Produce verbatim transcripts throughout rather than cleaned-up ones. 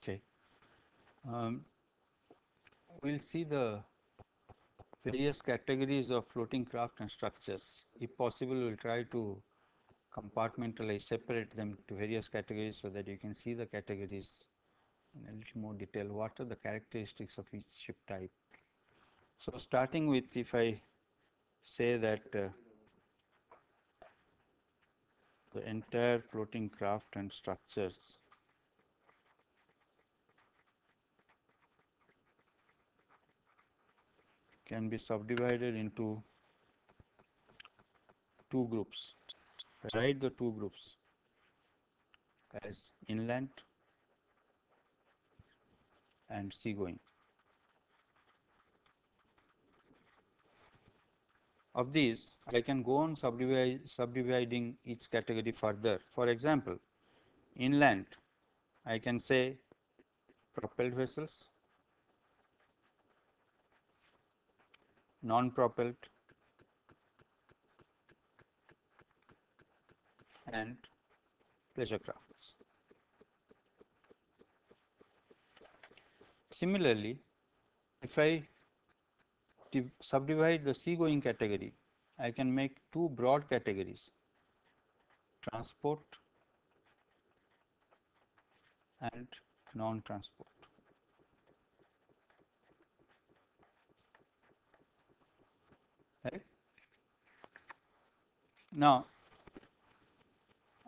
Okay. Um, we'll see the various categories of floating craft and structures. If possible, we'll try to compartmentalize, separate them to various categories so that you can see the categories in a little more detail. What are the characteristics of each ship type? So starting with, if I say that uh, the entire floating craft and structures, can be subdivided into two groups. I write the two groups as inland and seagoing. Of these, I can go on subdivi- subdividing each category further. For example, inland, I can say propelled vessels, non-propelled, and pleasure crafts. Similarly, if I subdivide the seagoing category, I can make two broad categories: transport and non-transport. Right? Now,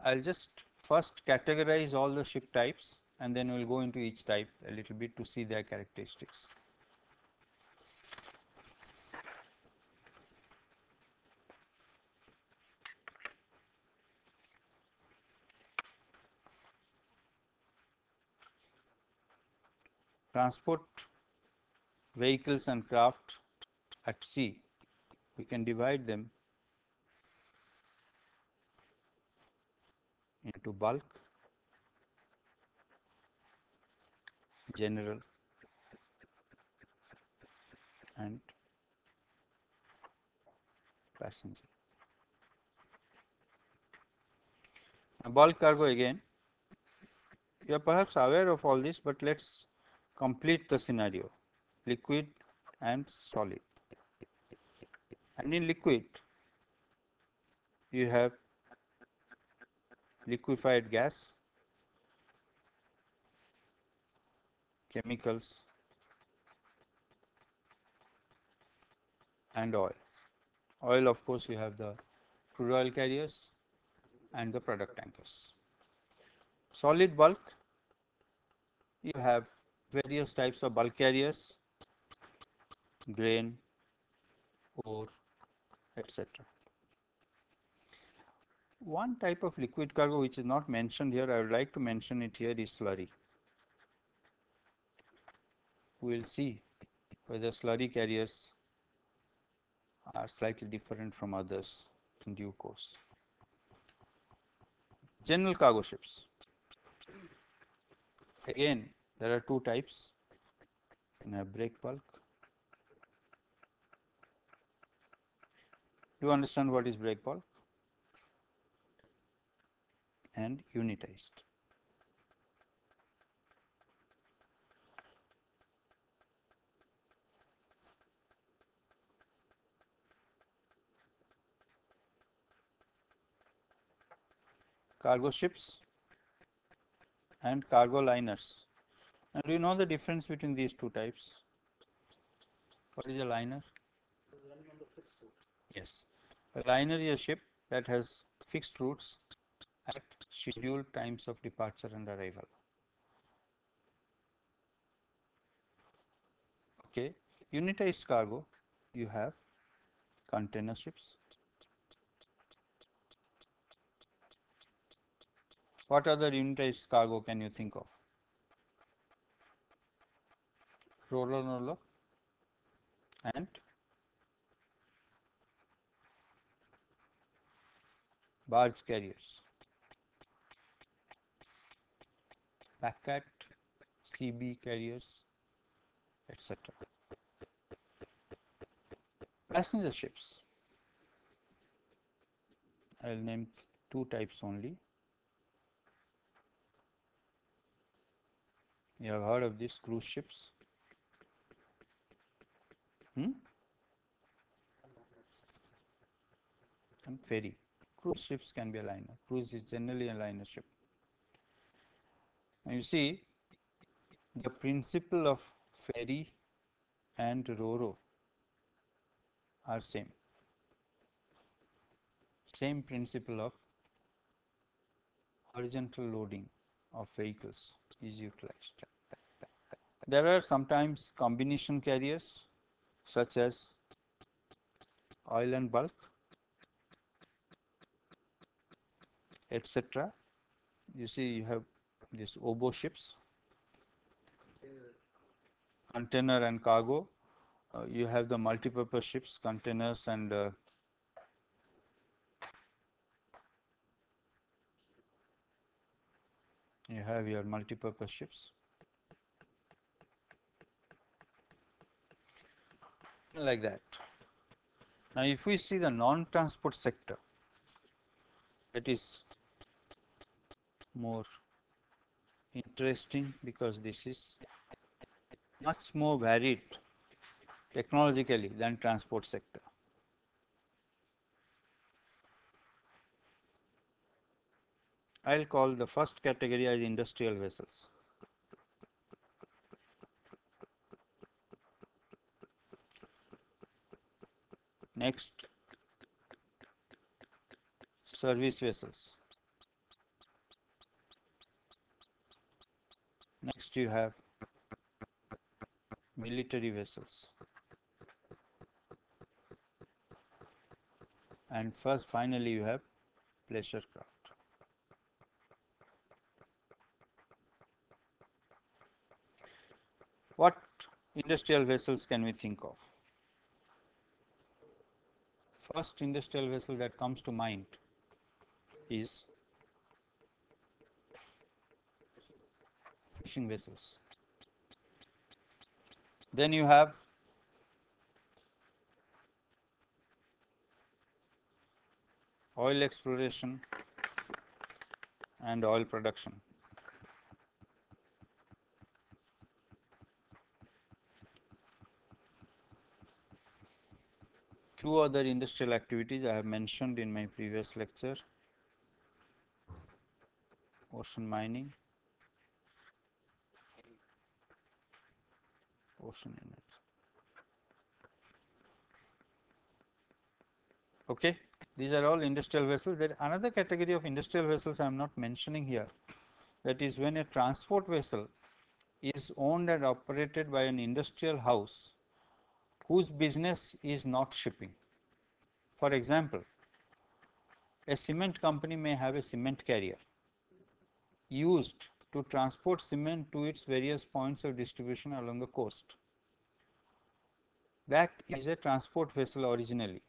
I'll just first categorize all the ship types, and then we'll go into each type a little bit to see their characteristics. Transport vehicles and craft at sea, we can divide them into bulk, general, and passenger. Now, bulk cargo again. You are perhaps aware of all this, but let's complete the scenario: liquid and solid. And in liquid, you have liquefied gas, chemicals, and oil. Oil, of course, you have the crude oil carriers and the product tankers. Solid bulk, you have various types of bulk carriers, grain, ore, et cetera. One type of liquid cargo which is not mentioned here, I would like to mention it here, is slurry. We will see whether slurry carriers are slightly different from others in due course. General cargo ships. Again, there are two types. You have break bulk. Do you understand what is break bulk? And unitized. Cargo ships and cargo liners. Now, do you know the difference between these two types? What is a liner? Yes. A liner is a ship that has fixed routes at scheduled times of departure and arrival. Okay. Unitized cargo, you have container ships. What other unitized cargo can you think of? Roller roller and barge carriers. Packet, C B carriers, et cetera. Passenger ships. I'll name two types only. You have heard of these cruise ships? Hmm? And ferry. Cruise ships can be a liner. Cruise is generally a liner ship. And you see, the principle of ferry and ro-ro are same. Same principle of horizontal loading of vehicles is utilized. There are sometimes combination carriers such as oil and bulk, et cetera. You see, you have these obo ships, container and cargo. Uh, you have the multipurpose ships, containers and uh, you have your multipurpose ships. Like that. Now, if we see the non-transport sector, that is more interesting because this is much more varied technologically than transport sector. I'll call the first category as industrial vessels. Next, service vessels. Next, you have military vessels. And first, finally, you have pleasure craft. What industrial vessels can we think of? First industrial vessel that comes to mind is fishing vessels. Then you have oil exploration and oil production. Two other industrial activities I have mentioned in my previous lecture: ocean mining, ocean energy. Okay, these are all industrial vessels. There is another category of industrial vessels I am not mentioning here. That is when a transport vessel is owned and operated by an industrial house whose business is not shipping. For example, a cement company may have a cement carrier used to transport cement to its various points of distribution along the coast. That is a transport vessel originally,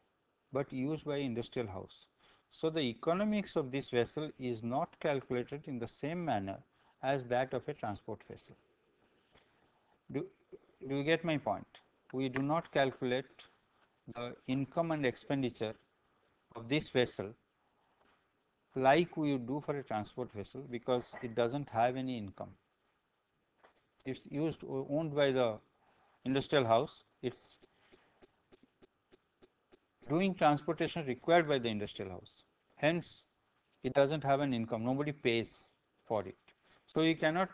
but used by industrial house. So the economics of this vessel is not calculated in the same manner as that of a transport vessel. Do, do you get my point? We do not calculate the income and expenditure of this vessel like we do for a transport vessel, because it doesn't have any income. It's used or owned by the industrial house. It's doing transportation required by the industrial house. Hence, it doesn't have an income. Nobody pays for it. So you cannot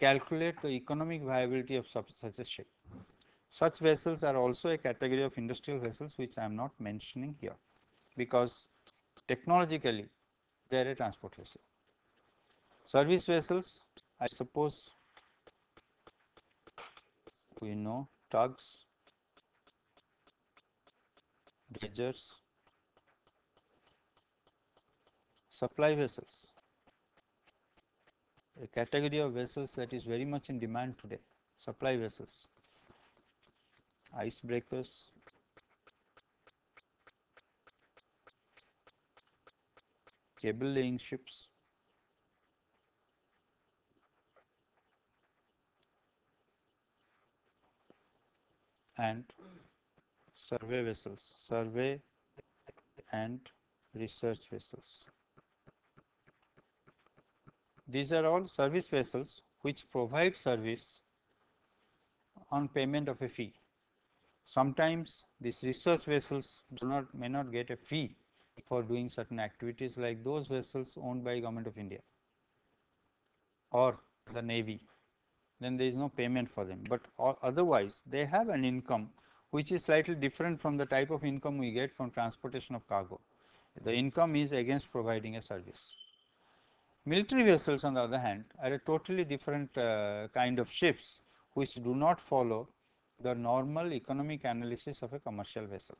calculate the economic viability of such a ship. Such vessels are also a category of industrial vessels which I am not mentioning here, because technologically they are a transport vessel. Service vessels, I suppose we know tugs, dredgers. Supply vessels, a category of vessels that is very much in demand today. Supply vessels, icebreakers, cable laying ships, and survey vessels, survey and research vessels. These are all service vessels which provide service on payment of a fee. Sometimes these research vessels do not, may not get a fee for doing certain activities, like those vessels owned by Government of India or the Navy. Then there is no payment for them, but or otherwise they have an income which is slightly different from the type of income we get from transportation of cargo. The income is against providing a service. Military vessels, on the other hand, are a totally different uh, kind of ships, which do not follow the normal economic analysis of a commercial vessel.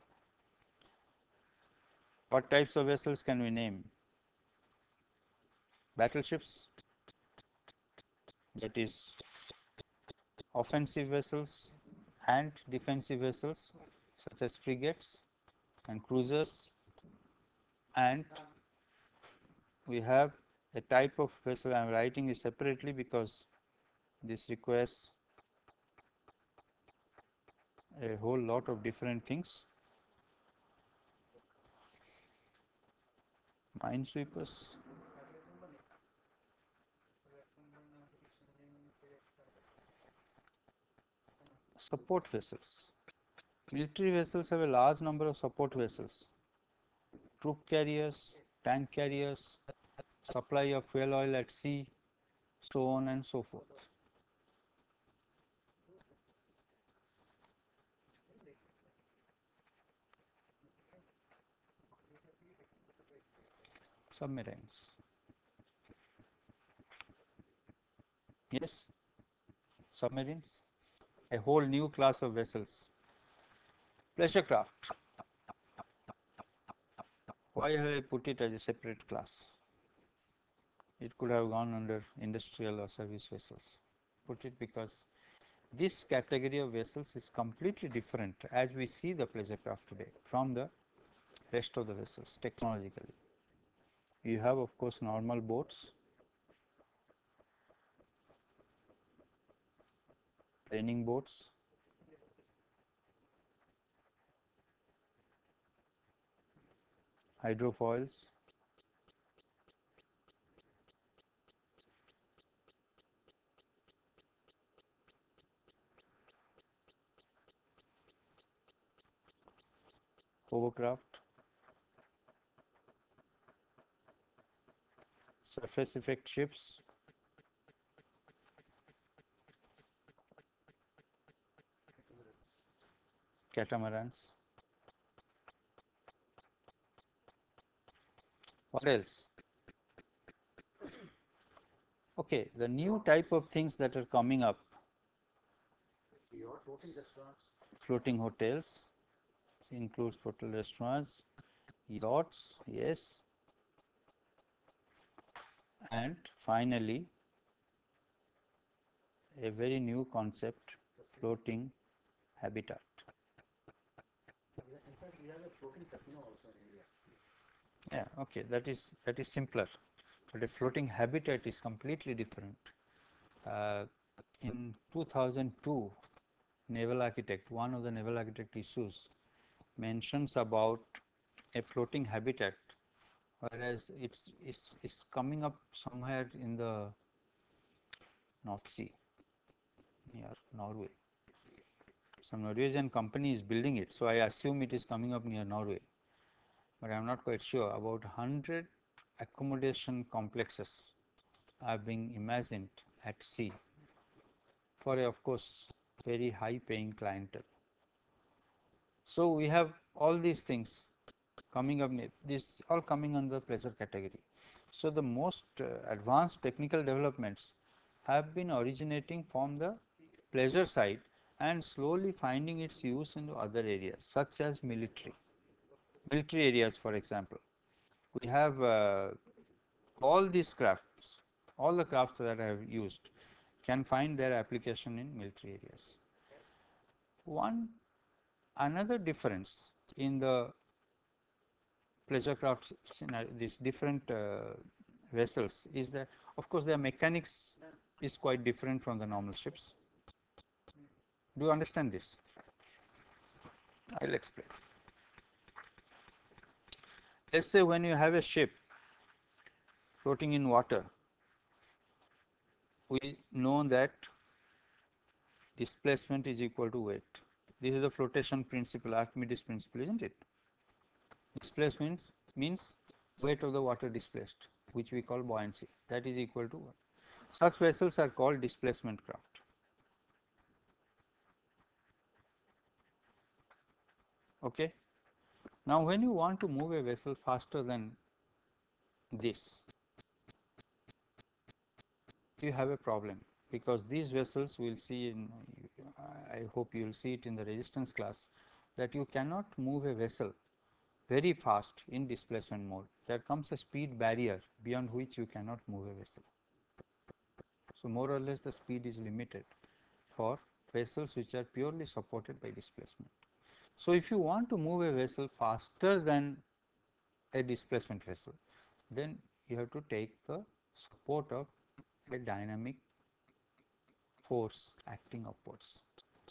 What types of vessels can we name? Battleships, that is offensive vessels and defensive vessels such as frigates and cruisers, and we have a type of vessel. I am writing it separately because this requires a whole lot of different things. Minesweepers, support vessels. Military vessels have a large number of support vessels, troop carriers, tank carriers, supply of fuel oil at sea, so on and so forth. Submarines. Yes, submarines, a whole new class of vessels. Pleasure craft. Why have I put it as a separate class? It could have gone under industrial or service vessels. Put it because this category of vessels is completely different, as we see the pleasure craft today, from the rest of the vessels technologically. You have, of course, normal boats, training boats, hydrofoils, hovercraft, surface effect ships, catamarans. What else? Okay, the new type of things that are coming up: floating hotels, includes hotel restaurants, yachts, yes. And finally, a very new concept, floating habitat. In fact, we have a floating casino also in India. Yeah, okay, that is that is simpler, but a floating habitat is completely different. Uh, in two thousand two, naval architect, one of the naval architect issues, mentions about a floating habitat. Whereas it's, it's, it's coming up somewhere in the North Sea, near Norway. Some Norwegian company is building it, so I assume it is coming up near Norway. But I am not quite sure. About one hundred accommodation complexes are being imagined at sea for, a, of course, very high paying clientele. So we have all these things coming up, this all coming under pleasure category. So the most uh, advanced technical developments have been originating from the pleasure side and slowly finding its use in other areas, such as military. Military areas, for example, we have uh, all these crafts, all the crafts that I have used can find their application in military areas. One another difference in the pleasure crafts, these different uh, vessels, is that, of course, their mechanics is quite different from the normal ships. Do you understand this? I will explain. Let's say when you have a ship floating in water, we know that displacement is equal to weight. This is the flotation principle, Archimedes principle, isn't it? Displacement means weight of the water displaced, which we call buoyancy. That is equal to what? Such vessels are called displacement craft. Okay. Now, when you want to move a vessel faster than this, you have a problem, because these vessels will see in, I hope you will see it in the resistance class, that you cannot move a vessel very fast in displacement mode. There comes a speed barrier beyond which you cannot move a vessel. So more or less the speed is limited for vessels which are purely supported by displacement. So if you want to move a vessel faster than a displacement vessel, then you have to take the support of a dynamic force acting upwards.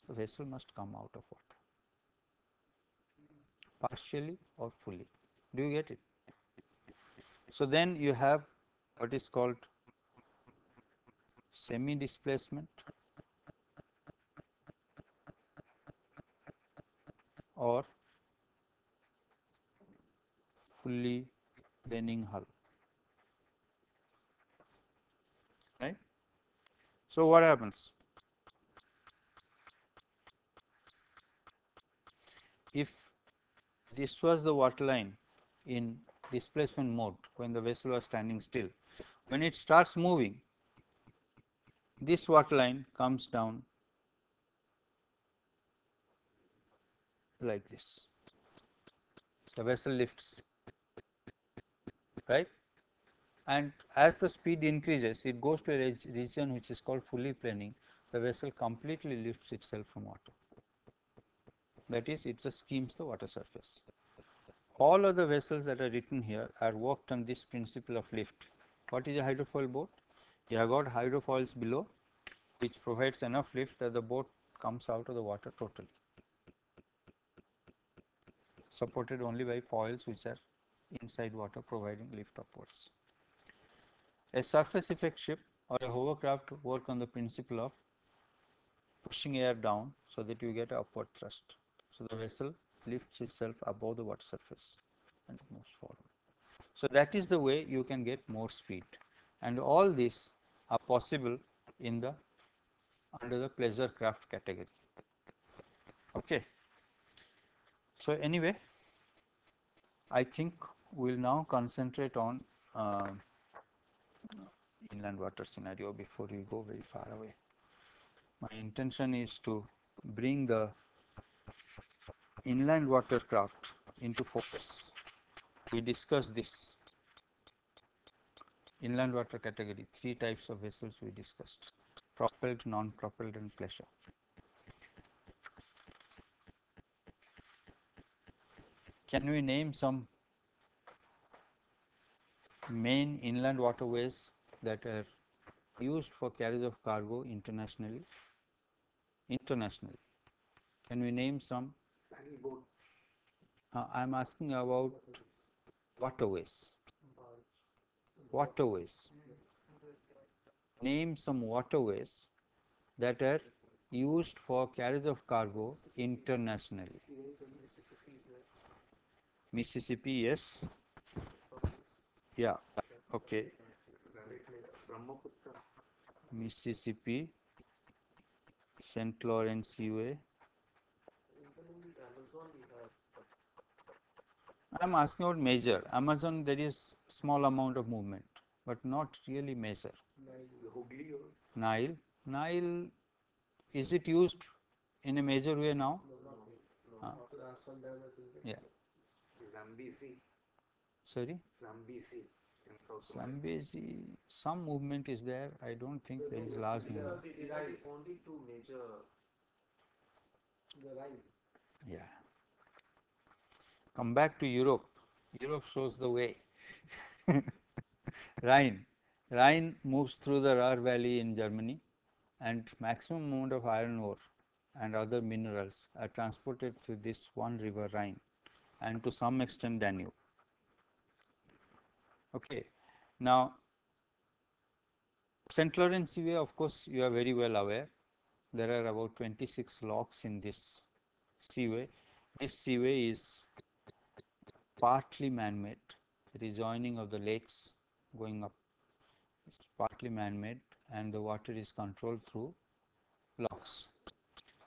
The vessel must come out of water, partially or fully. Do you get it? So then you have what is called semi-displacement or fully planing hull. Right? So what happens? If this was the water line in displacement mode when the vessel was standing still, when it starts moving, this water line comes down like this. The vessel lifts, right? And as the speed increases, it goes to a region which is called fully planing. The vessel completely lifts itself from water. That is, it just skims the water surface. All of the vessels that are written here are worked on this principle of lift. What is a hydrofoil boat? You have got hydrofoils below, which provides enough lift that the boat comes out of the water totally, supported only by foils which are inside water, providing lift upwards. A surface effect ship or a hovercraft work on the principle of pushing air down so that you get an upward thrust. So the vessel lifts itself above the water surface and moves forward. So that is the way you can get more speed. And all these are possible in the under the pleasure craft category. Okay. So anyway, I think we'll now concentrate on uh, inland water scenario before we go very far away. My intention is to bring the inland watercraft into focus. We discussed this inland water category, three types of vessels we discussed: propelled, non-propelled and pleasure. Can we name some main inland waterways that are used for carriage of cargo internationally? Internationally. Can we name some? Uh, I am asking about waterways. Waterways. Name some waterways that are used for carriage of cargo internationally. Mississippi, yes. Yeah, okay. Mississippi, Saint Lawrence Seaway. I am asking about major. Amazon, there is small amount of movement, but not really major. Nile. Nile, is it used in a major way now? No. Yeah. Zambezi. Sorry? Zambezi. Zambezi, some movement is there. I don't think there is large movement. Only two major. Yeah. Come back to Europe. Europe shows the way. Rhine. Rhine moves through the Ruhr Valley in Germany, and maximum amount of iron ore and other minerals are transported through this one river, Rhine, and to some extent Danube. Okay, now Central and Seaway, of course, you are very well aware. There are about twenty-six locks in this seaway. This seaway is partly man-made. The rejoining of the lakes going up is partly man-made, and the water is controlled through locks.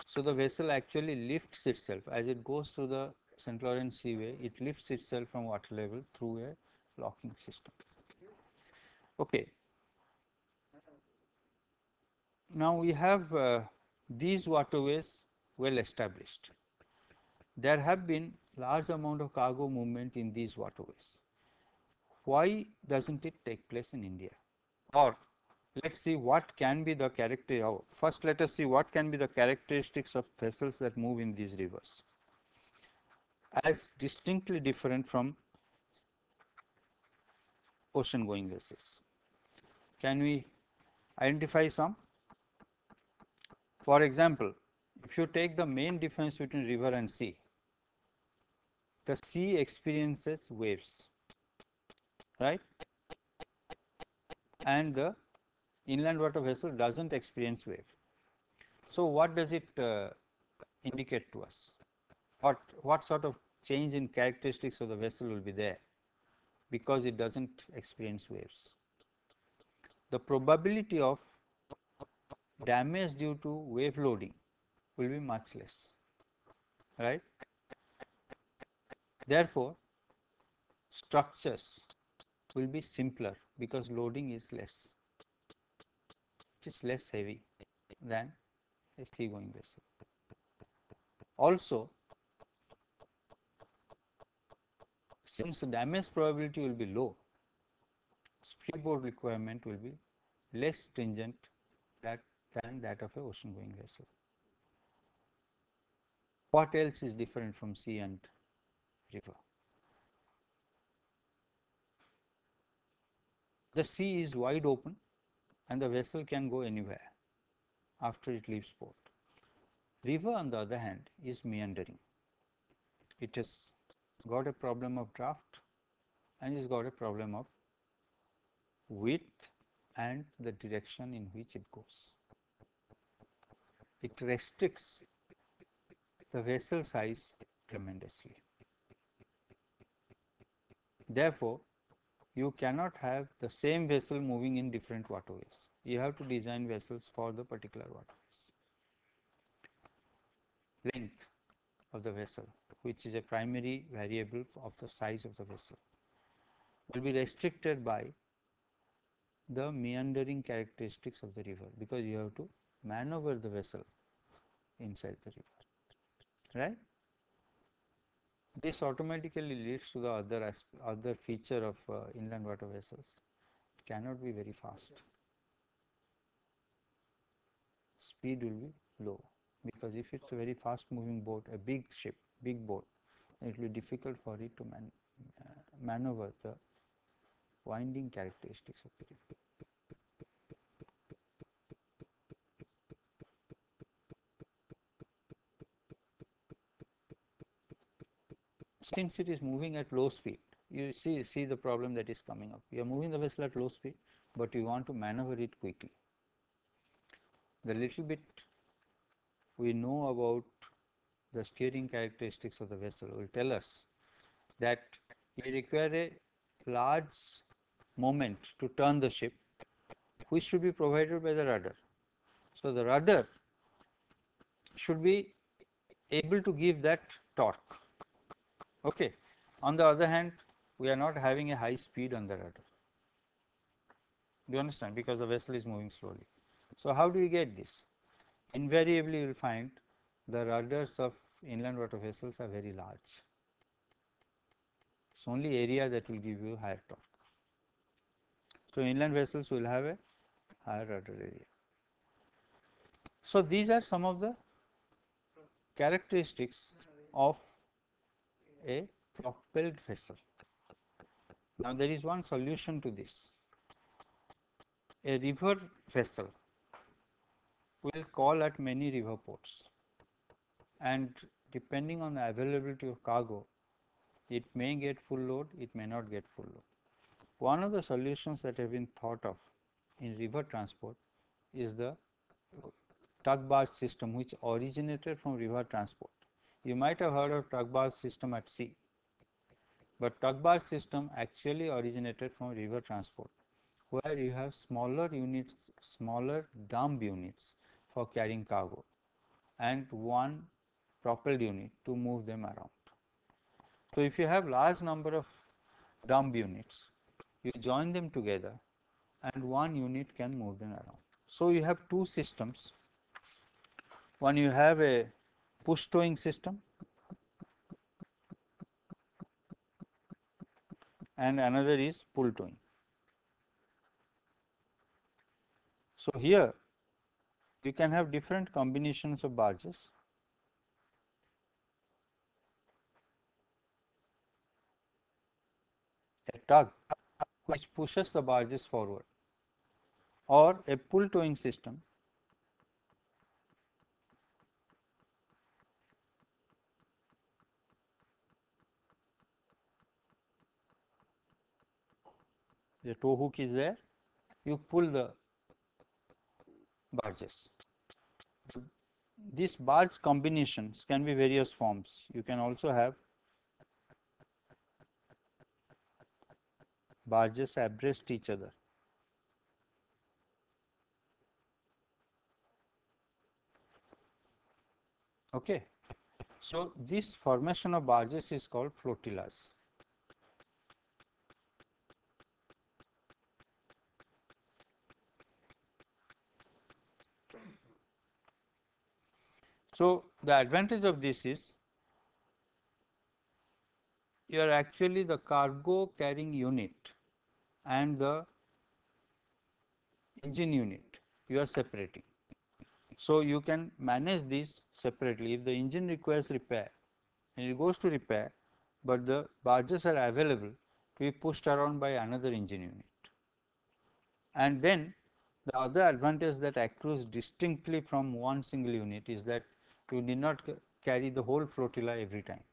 So the vessel actually lifts itself as it goes through the Saint Lawrence Seaway. It lifts itself from water level through a locking system. Okay. Now we have uh, these waterways well established. There have been large amount of cargo movement in these waterways. Why doesn't it take place in India? Or let's see what can be the character. First, let us see what can be the characteristics of vessels that move in these rivers, as distinctly different from ocean-going vessels. Can we identify some? For example, if you take the main difference between river and sea, the sea experiences waves, right? And the inland water vessel doesn't experience wave. So what does it uh, indicate to us? What, what sort of change in characteristics of the vessel will be there because it doesn't experience waves? The probability of damage due to wave loading will be much less, right? Therefore, structures will be simpler because loading is less. It is less heavy than a seagoing vessel. Also, since the damage probability will be low, freeboard requirement will be less stringent that, than that of an ocean-going vessel. What else is different from sea and river? The sea is wide open and the vessel can go anywhere after it leaves port. River, on the other hand, is meandering. It has got a problem of draft and it's got a problem of width and the direction in which it goes. It restricts the vessel size tremendously. Therefore, you cannot have the same vessel moving in different waterways. You have to design vessels for the particular waterways. Length of the vessel, which is a primary variable of the size of the vessel, will be restricted by the meandering characteristics of the river, because you have to maneuver the vessel inside the river, right? This automatically leads to the other other feature of uh, inland water vessels. It cannot be very fast. Speed will be low, because if it's a very fast moving boat, a big ship, big boat, it will be difficult for it to man uh, maneuver the winding characteristics of the river. Since it is moving at low speed, you see, see the problem that is coming up. You are moving the vessel at low speed, but you want to maneuver it quickly. The little bit we know about the steering characteristics of the vessel will tell us that you require a large moment to turn the ship, which should be provided by the rudder. So the rudder should be able to give that torque. Okay. On the other hand, we are not having a high speed on the rudder. Do you understand? Because the vessel is moving slowly. So how do you get this? Invariably, you will find the rudders of inland water vessels are very large. It's only area that will give you higher torque. So inland vessels will have a higher rudder area. So these are some of the characteristics of a propelled vessel. Now there is one solution to this. A river vessel will call at many river ports, and depending on the availability of cargo, it may get full load, it may not get full load. One of the solutions that have been thought of in river transport is the truck barge system, which originated from river transport. You might have heard of truck barge system at sea, but truck barge system actually originated from river transport, where you have smaller units, smaller dump units for carrying cargo, and one propelled unit to move them around. So if you have large number of dump units, you join them together and one unit can move them around. So you have two systems. One, you have a push towing system, and another is pull towing. So here you can have different combinations of barges. A tug which pushes the barges forward, or a pull towing system . The tow hook is there, you pull the barges. So these barge combinations can be various forms. You can also have barges abreast each other, okay. So this formation of barges is called flotillas. So the advantage of this is you are actually the cargo carrying unit and the engine unit you are separating. So you can manage these separately. If the engine requires repair and it goes to repair, but the barges are available to be pushed around by another engine unit. And then the other advantage that accrues distinctly from one single unit is that you need not carry the whole flotilla every time.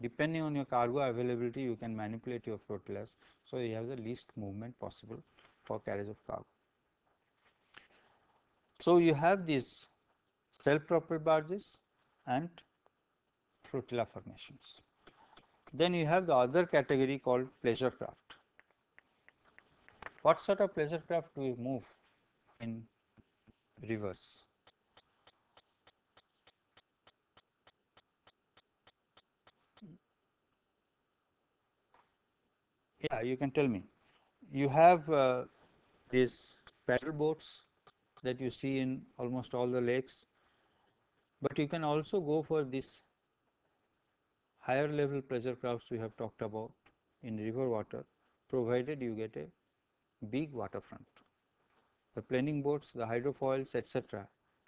Depending on your cargo availability, you can manipulate your flotillas, so you have the least movement possible for carriage of cargo. So you have these self-propelled barges and flotilla formations. Then you have the other category called pleasure craft. What sort of pleasure craft do you move in rivers? Yeah, you can tell me. You have uh, these paddle boats that you see in almost all the lakes, but you can also go for this higher level pleasure crafts we have talked about in river water, provided you get a big waterfront. The planing boats, the hydrofoils, et cetera,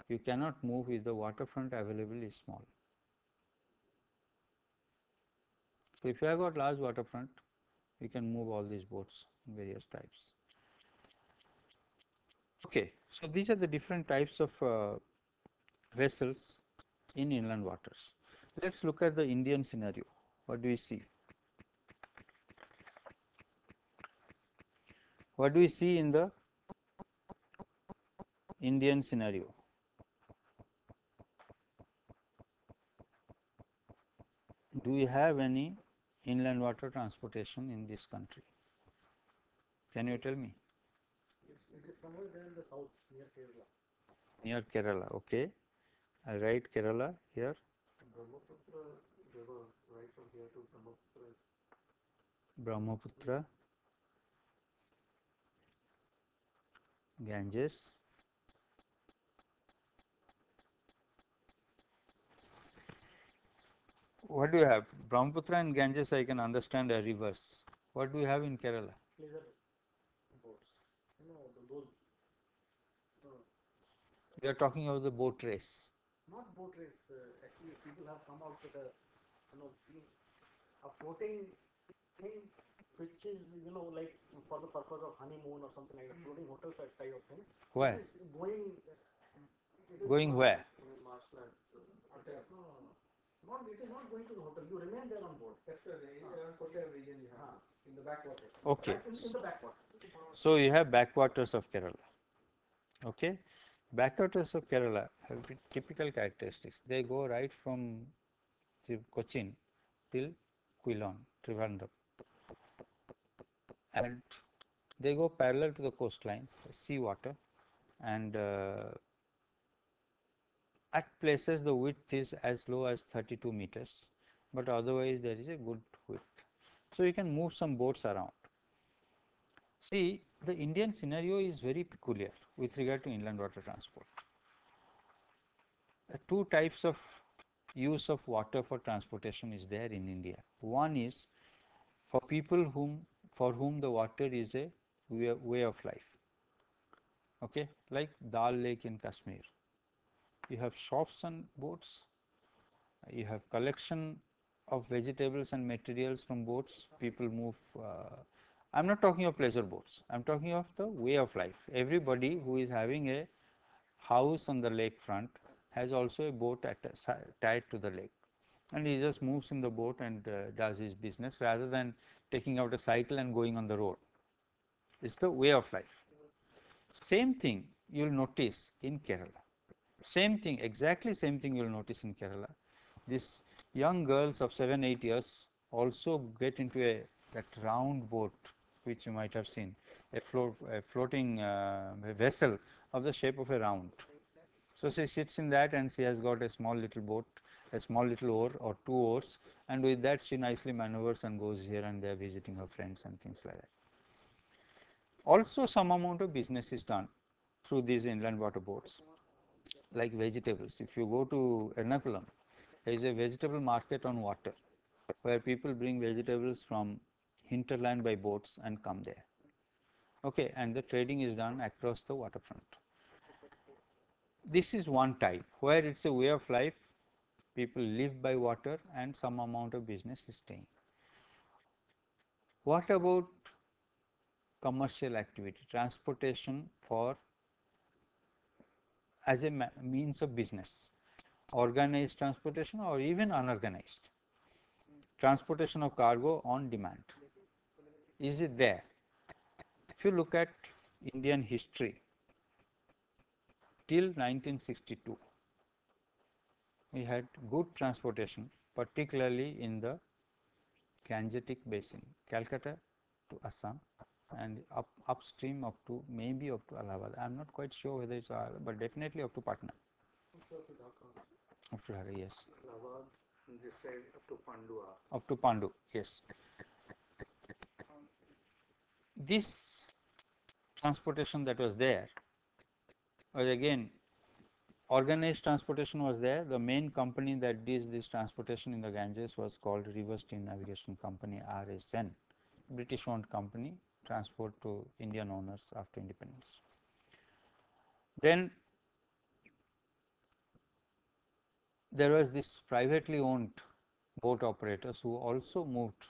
you cannot move if the waterfront available is small. So if you have got large waterfront, you can move all these boats in various types. Okay, so these are the different types of uh, vessels in inland waters. Let's look at the Indian scenario. What do we see? What do we see in the Indian scenario? Do we have any inland water transportation in this country? Can you tell me? Yes, it is somewhere there in the south, near Kerala. Near Kerala, okay. I write Kerala here. Brahmaputra river, right from here to Brahmaputra. Brahmaputra, Ganges. What do you have? Brahmaputra and Ganges, I can understand are rivers. What do you have in Kerala? Pleasure boats. No, the boat. No. They are talking about the boat race. Not boat race. Uh, actually, people have come out with a, you know, a floating thing, which is, you know, like for the purpose of honeymoon or something like that. Floating hotels, that type of thing. Where? It is going. It is going where? Marshlands. Okay. No, no, no. Not, it is not going to the hotel. You remain there on board. That's the hotel region you have in the backwater. Okay. In, in the backwater. So you have backwaters of Kerala. Okay. Backwaters of Kerala have been typical characteristics. They go right from Cochin till Quilon, Trivandrum, and they go parallel to the coastline, seawater, and uh, at places the width is as low as thirty-two meters, but otherwise there is a good width. So you can move some boats around. See, the Indian scenario is very peculiar with regard to inland water transport. Uh, two types of use of water for transportation is there in India. One is for people whom for whom the water is a way, way of life. Okay, like Dal Lake in Kashmir. You have shops and boats, you have collection of vegetables and materials from boats, people move. Uh, I am not talking of pleasure boats, I am talking of the way of life. Everybody who is having a house on the lake front has also a boat at a, tied to the lake, and he just moves in the boat and uh, does his business rather than taking out a cycle and going on the road. It's the way of life. Same thing you will notice in Kerala. Same thing, exactly same thing you will notice in Kerala. These young girls of seven, eight years also get into a that round boat, which you might have seen, a, float, a floating uh, a vessel of the shape of a round. So she sits in that and she has got a small little boat, a small little oar or two oars, and with that she nicely maneuvers and goes here and there visiting her friends and things like that. Also some amount of business is done through these inland water boats, like vegetables. If you go to Ernakulam, there is a vegetable market on water where people bring vegetables from hinterland by boats and come there. Okay, and the trading is done across the waterfront. This is one type where it's a way of life, people live by water and some amount of business is staying. What about commercial activity, transportation for as a means of business, organized transportation or even unorganized? Transportation of cargo on demand. Is it there? If you look at Indian history, till nineteen sixty-two, we had good transportation, particularly in the Gangetic Basin, Calcutta to Assam and up, upstream up to maybe up to Allahabad. I am not quite sure whether it's Allahabad, but definitely up to Patna. Up to Dhaka, yes. This side up to Pandu. Up to Pandu, yes. This transportation that was there was again organized transportation was there. The main company that did this transportation in the Ganges was called River Steam Navigation Company, R S N, British owned company, transport to Indian owners after independence. Then there was this privately owned boat operators who also moved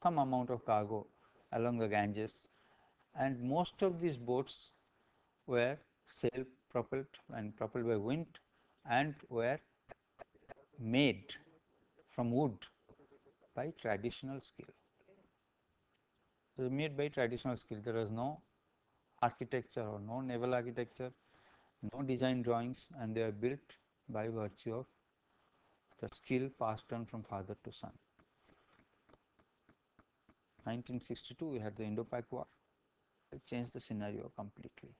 some amount of cargo along the Ganges, and most of these boats were sail propelled and propelled by wind and were made from wood by traditional skill. It was made by traditional skill. There was no architecture or no naval architecture, no design drawings, and they were built by virtue of the skill passed on from father to son. nineteen sixty-two, we had the Indo-Pak War. It changed the scenario completely.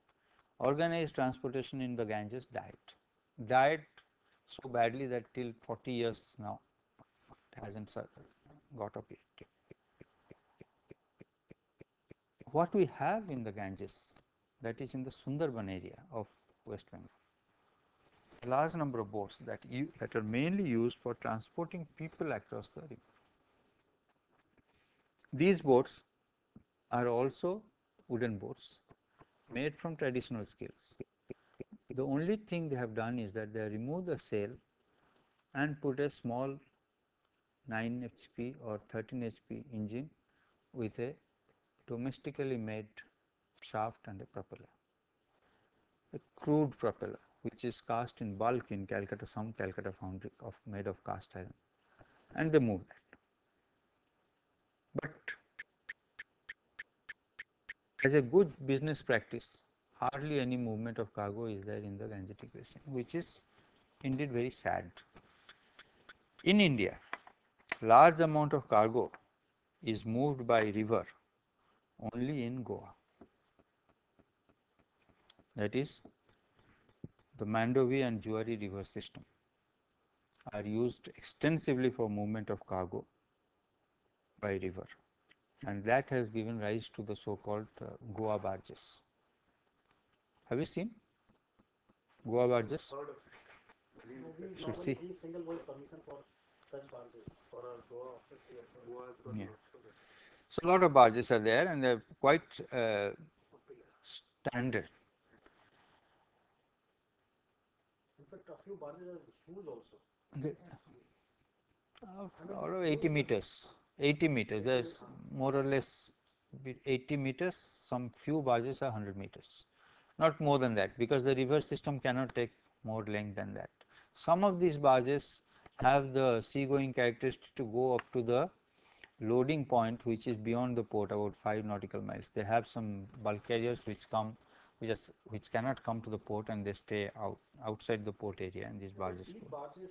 Organized transportation in the Ganges died. Died so badly that till forty years now, it hasn't got up yet. What we have in the Ganges, that is in the Sundarban area of West Bengal, large number of boats that you, that are mainly used for transporting people across the river. These boats are also wooden boats made from traditional skills. The only thing they have done is that they remove the sail and put a small nine H P or thirteen H P engine with a domestically made shaft and a propeller, a crude propeller, which is cast in bulk in Calcutta, some Calcutta foundry of made of cast iron, and they move that. But as a good business practice, hardly any movement of cargo is there in the Gangetic basin, which is indeed very sad. In India, large amount of cargo is moved by river only in Goa. That is, the Mandovi and Zuari river system are used extensively for movement of cargo by river, and that has given rise to the so-called uh, Goa barges. Have you seen Goa barges? Should see. Yeah. So a lot of barges are there, and they're quite uh, standard. In fact, a few barges are huge also. The, uh, around eighty meters. eighty meters, there is more or less eighty meters, some few barges are one hundred meters, not more than that, because the river system cannot take more length than that. Some of these barges have the seagoing characteristic to go up to the loading point, which is beyond the port, about five nautical miles. They have some bulk carriers which come, which, is, which cannot come to the port, and they stay out, outside the port area, and these barges These go. barges,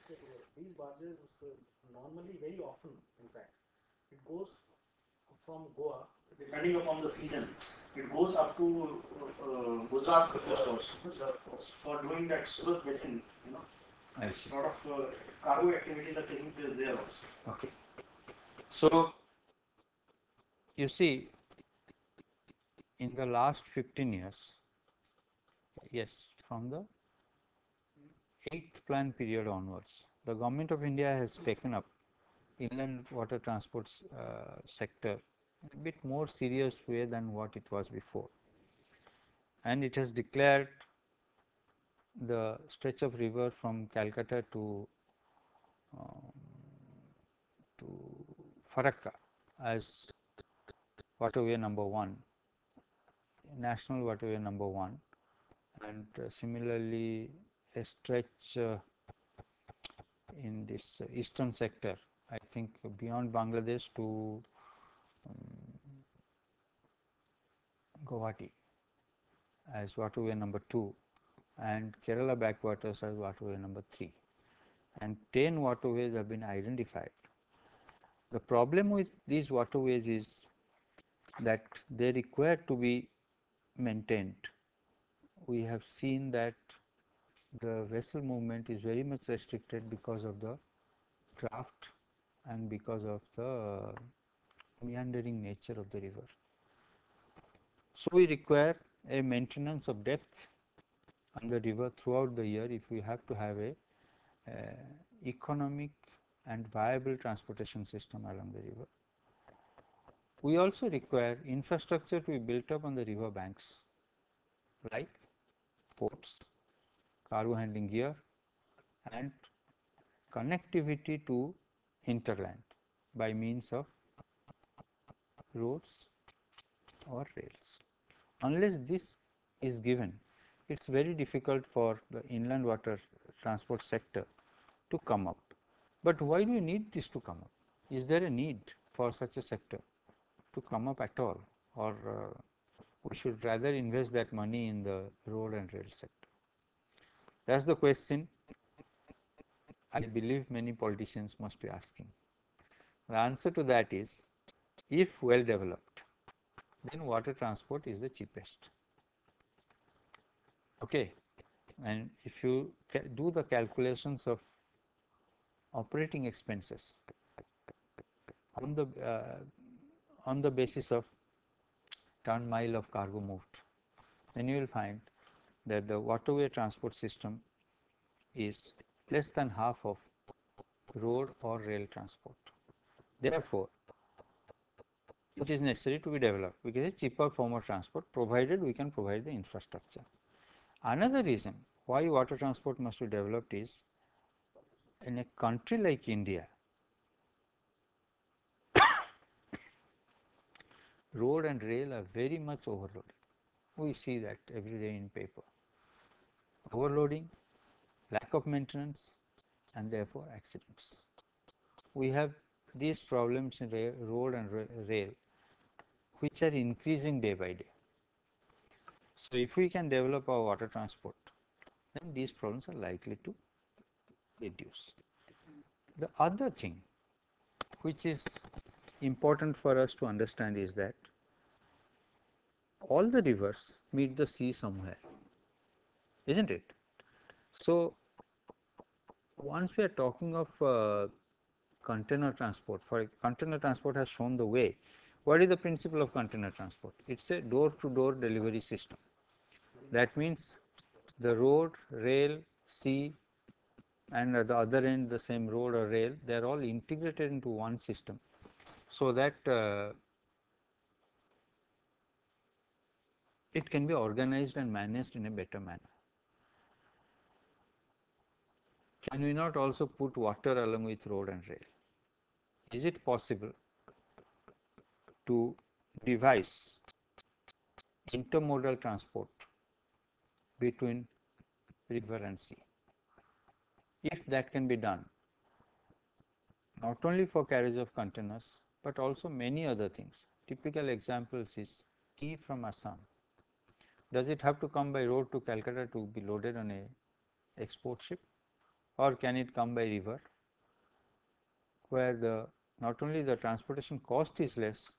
these barges uh, normally very often, in fact, it goes from Goa, depending upon the season, it goes up to uh, Gujarat coast also, for doing that Surat basin, you know. I see. A lot of uh, cargo activities are taking place there also. Okay. So, you see, in the last fifteen years, yes, from the eighth plan period onwards, the government of India has taken up inland water transport uh, sector in a bit more serious way than what it was before, and it has declared the stretch of river from Calcutta to um, to Farakka as waterway number one, national waterway number one, and uh, similarly a stretch uh, in this uh, eastern sector, I think beyond Bangladesh to um, Guwahati as waterway number two, and Kerala backwaters as waterway number three, and ten waterways have been identified. The problem with these waterways is that they require to be maintained. We have seen that the vessel movement is very much restricted because of the draft and because of the meandering nature of the river. So we require a maintenance of depth on the river throughout the year if we have to have a uh, economic and viable transportation system along the river. We also require infrastructure to be built up on the river banks, like ports, cargo handling gear, and connectivity to hinterland by means of roads or rails. Unless this is given, it is very difficult for the inland water transport sector to come up. But why do we need this to come up? Is there a need for such a sector to come up at all, or uh, we should rather invest that money in the road and rail sector? That is the question I believe many politicians must be asking. The answer to that is, if well developed, then water transport is the cheapest. Okay, and if you do the calculations of operating expenses on the uh, on the basis of ton mile of cargo moved, then you will find that the waterway transport system is less than half of road or rail transport. Therefore, it is necessary to be developed because it is a cheaper form of transport, provided we can provide the infrastructure. Another reason why water transport must be developed is, in a country like India, road and rail are very much overloaded. We see that every day in paper. Overloading, lack of maintenance, and therefore accidents. We have these problems in rail, road and rail, which are increasing day by day. So if we can develop our water transport, then these problems are likely to reduce. The other thing which is important for us to understand is that all the rivers meet the sea somewhere, isn't it? So once we are talking of uh, container transport, for container transport has shown the way. What is the principle of container transport? It's a door-to-door delivery system. That means the road, rail, sea, and at the other end the same road or rail, they are all integrated into one system, so that uh, it can be organized and managed in a better manner. Can we not also put water along with road and rail? Is it possible to devise intermodal transport between river and sea? If that can be done, not only for carriage of containers, but also many other things. Typical examples is tea from Assam. Does it have to come by road to Calcutta to be loaded on a export ship? Or can it come by river, where the not only the transportation cost is less,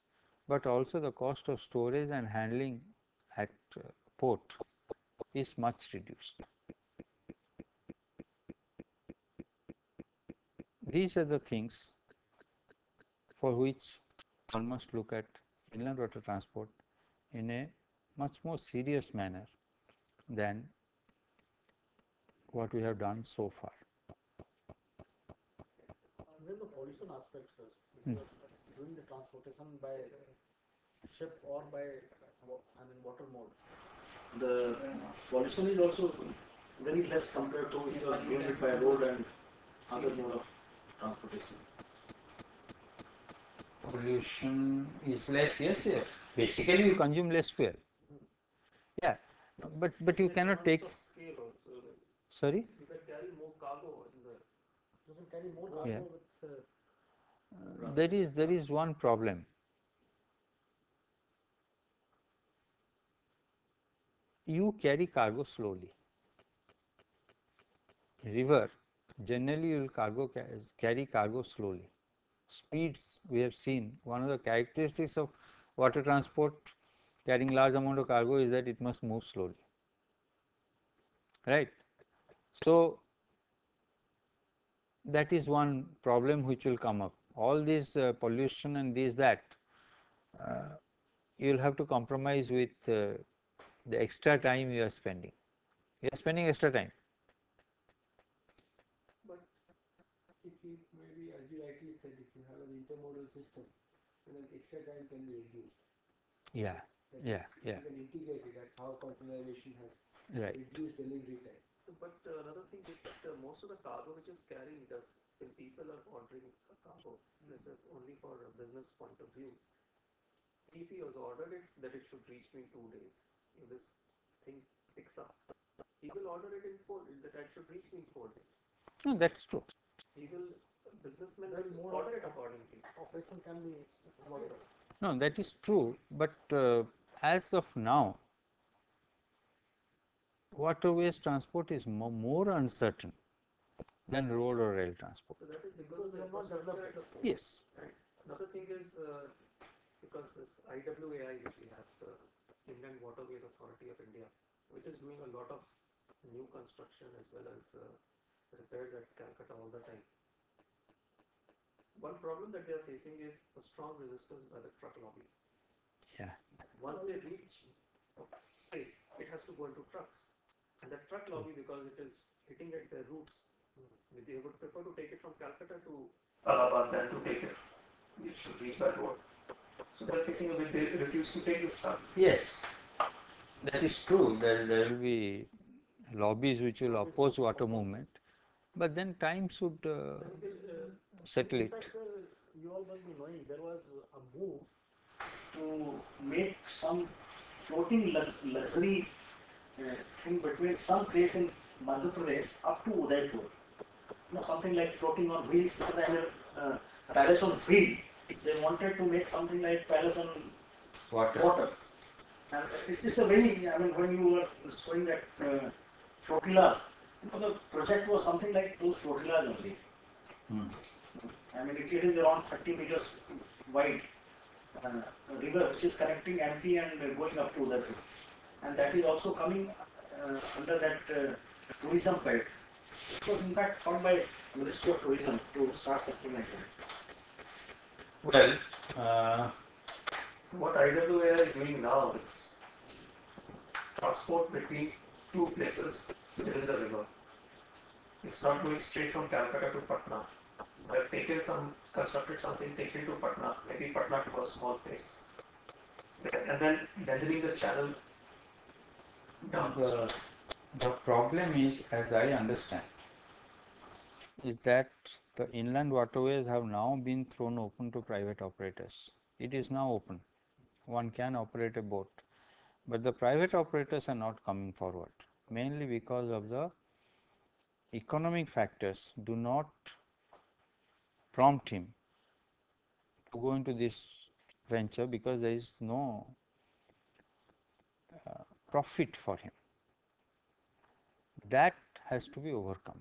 but also the cost of storage and handling at uh, port is much reduced. These are the things for which one must look at inland water transport in a much more serious manner than what we have done so far. The pollution aspect, sir, because hmm. doing the transportation by ship or by I mean water mode, the pollution is also very less compared to if you are doing it by road and other mode of transportation. Pollution is less, yes, yes. Basically, you consume less fuel. Yeah, but but you cannot take. Scale also, like, sorry. You can carry more cargo in the. You can carry more cargo. Yeah. With Uh, there is there is one problem. You carry cargo slowly. River, generally you will cargo carry cargo slowly. Speeds we have seen. One of the characteristics of water transport carrying large amount of cargo is that it must move slowly. Right? So that is one problem which will come up. All this uh, pollution and this that, uh, you will have to compromise with uh, the extra time you are spending. You are spending extra time. But if you, maybe as you rightly said, if you have an intermodal system, then extra time can be reduced. Yeah, that's yeah, yeah. You can integrate it, that's how containerization has right. reduced delivery time. But uh, another thing is that uh, most of the cargo which is carrying does, when people are ordering a cargo, this is only for a business point of view. If he has ordered it, that it should reach me in two days. If this thing picks up, he will order it in four, that it should reach me in four days. No, that's true. He will, businessmen will more order it accordingly. Operation can be moderate. No, that is true. But uh, as of now, waterways transport is mo more uncertain than road or rail transport. So that is because they are not developed. Yes. Right. Another thing is uh, because this I W A I, which we have, the Inland Waterways Authority of India, which is doing a lot of new construction as well as uh, repairs at Calcutta all the time. One problem that they are facing is a strong resistance by the truck lobby. Yeah. Once they reach a place, it has to go into trucks. And the truck lobby, because it is hitting at their roots, they would prefer to take it from Calcutta to Allahabad than to take it. It should reach by road. So they are fixing it, they refuse to take the stuff. Yes, that is true. There, there will be lobbies which will oppose water movement, but then time should uh, settle it. In fact, sir, you all must be knowing there was a move to make some floating luxury Uh, thing between some place in Madhya Pradesh up to Udaipur. You know, something like floating on wheels, uh, palace on wheel. They wanted to make something like palace on water. water. And it's, it's a very, I mean, when you were showing that uh, flotillas, you know, the project was something like those flotillas only. Mm. I mean, it, it is around thirty meters wide uh, river which is connecting M P and going up to that. And that is also coming uh, under that uh, tourism belt. It was in fact found by Ministry of Tourism to start something like that. Well, uh, what I W A I is doing now is transport between two places within the river. It's not going straight from Calcutta to Patna. They've taken some, constructed something, taken to Patna, maybe Patna to a small place, and then lengthening the channel down. The, the problem is, as I understand, is that the inland waterways have now been thrown open to private operators. It is now open. One can operate a boat, but the private operators are not coming forward, mainly because of the economic factors do not prompt him to go into this venture, because there is no uh, profit for him. That has to be overcome.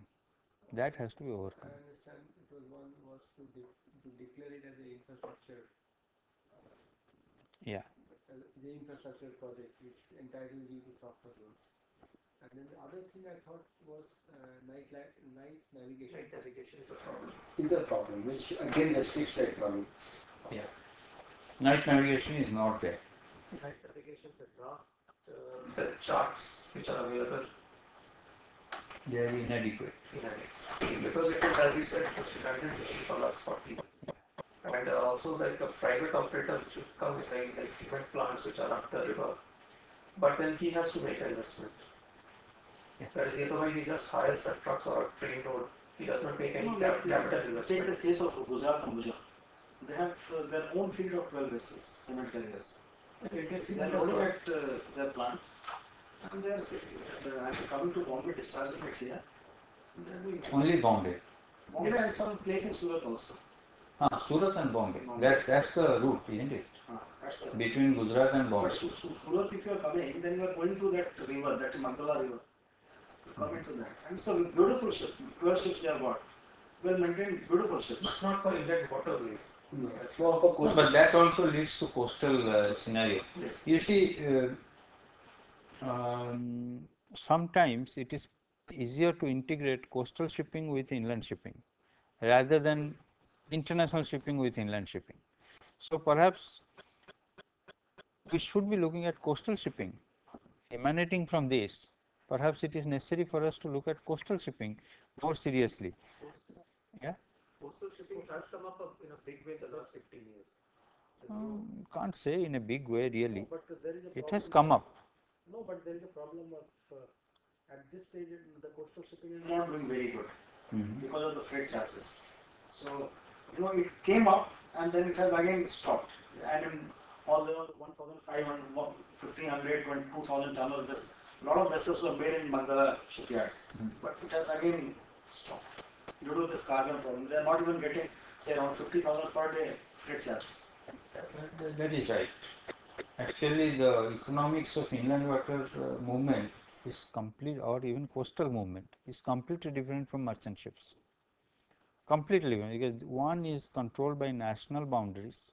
That has to be overcome. I understand it was one was to, de to declare it as an infrastructure. Yeah. The infrastructure project which entitles you to software loans. And then the other thing I thought was uh, night, light, night navigation. Night navigation is a problem. Is a problem which again restricts the economy. Yeah. Night navigation is not there. Night navigation, the draft, uh, the charts which are available, they are inadequate. Inadequate. Because it was, as you said, it was for last forty years. And uh, also like a private operator which would come with like, like cement plants which are up the river. But then he has to make an investment. Yeah. Whereas otherwise he just hires sub trucks or a train road. He does not make any no, cap no, capital no. investment. Take the case of Gujarat and Ambuja. They have uh, their own fleet of twelve vessels, cement carriers. You can see that also at uh, their plant. And they are uh, I'm coming to Bombay, discharging it here. Only Bombay. Bombay yes. and some place in Surat also. Ah, Surat and Bombay. Bombay. That, that's the route, isn't it? Ah, that's the Between Gujarat and Bombay. But Su Su Surat, if you are coming, then you are going to that river, that Mandala river. Come into that. And so beautiful ship, twelve ships they have got. Well maintained, beautiful ships. But not for inland waterways. No. Not for coastal. But that also leads to coastal uh, scenario. Yes. You see, uh, um, sometimes it is easier to integrate coastal shipping with inland shipping rather than international shipping with inland shipping. So perhaps we should be looking at coastal shipping emanating from this. Perhaps it is necessary for us to look at coastal shipping more seriously. Coastal. Yeah. Coastal shipping has come up in a big way in the last fifteen years. Um, can't say in a big way really. No, but there is a it has come up. No, but there is a problem of uh, at this stage the coastal shipping is not doing very good mm-hmm. because of the freight charges. So you know it came up and then it has again stopped. And in all the one thousand five hundred, fifteen hundred, two thousand dollars this. A lot of vessels were made in Mandala shipyard, mm. but it has again stopped due to this carbon problem. They are not even getting, say, around fifty thousand per day freight charges. That, that is right. Actually, the economics of inland water uh, movement is complete, or even coastal movement, is completely different from merchant ships. Completely different, because one is controlled by national boundaries,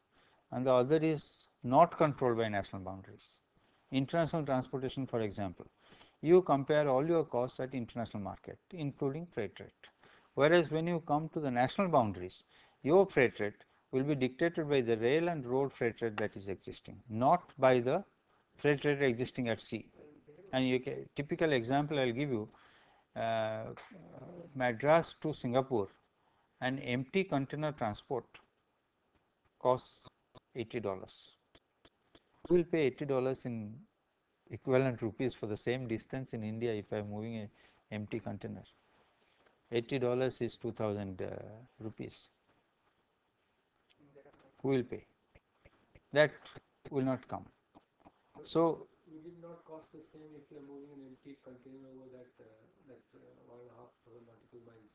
and the other is not controlled by national boundaries. International transportation, for example, you compare all your costs at international market, including freight rate. Whereas when you come to the national boundaries, your freight rate will be dictated by the rail and road freight rate that is existing, not by the freight rate existing at sea. And you can, typical example I will give you, uh, Madras to Singapore, an empty container transport costs eighty dollars. You will pay eighty dollars in equivalent rupees for the same distance in India if I am moving an empty container. eighty dollars is two thousand uh, rupees. Who will pay? That will not come. So, you did not cost the same if you are moving an empty container over that, uh, that uh, one and a half thousand nautical miles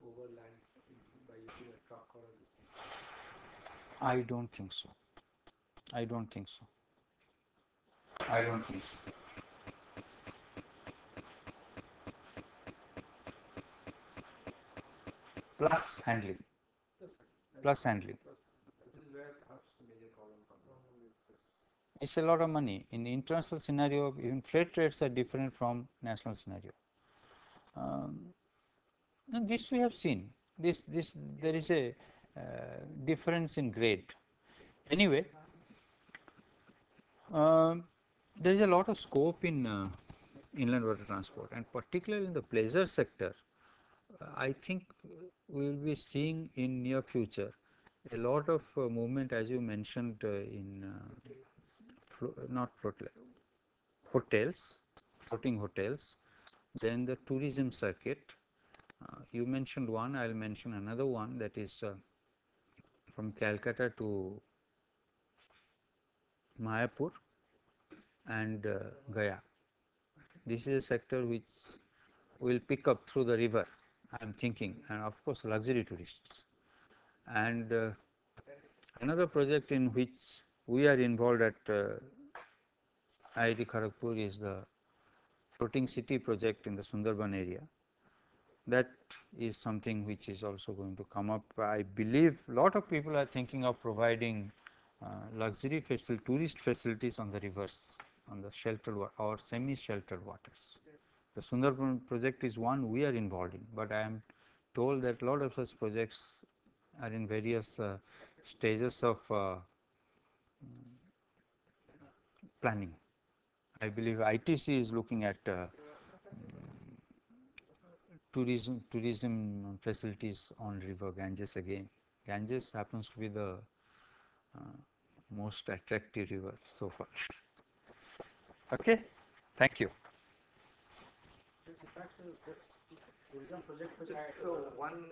over land by using a truck or a I don't think so. I don't think so. I don't think so. Plus handling. Plus handling. It's a lot of money. In the international scenario, even freight rates are different from national scenario. Um, and this we have seen. This, this, there is a uh, difference in grade. Anyway, um, there is a lot of scope in uh, inland water transport, and particularly in the pleasure sector. Uh, I think we will be seeing in near future a lot of uh, movement, as you mentioned, uh, in uh, flo not float hotels, floating hotels. Then the tourism circuit. Uh, you mentioned one. I'll mention another one, that is uh, from Calcutta to Mayapur and uh, Gaya. This is a sector which will pick up through the river, I am thinking, and of course luxury tourists. And uh, another project in which we are involved at uh, I I T Kharagpur is the floating city project in the Sundarban area. That is something which is also going to come up. I believe a lot of people are thinking of providing uh, luxury facil tourist facilities on the rivers, on the sheltered or semi-sheltered waters. The Sundarban project is one we are involved in, but I am told that a lot of such projects are in various uh, stages of uh, planning. I believe I T C is looking at uh, tourism tourism facilities on river Ganges again. Ganges happens to be the uh, most attractive river so far. Okay, thank you. So one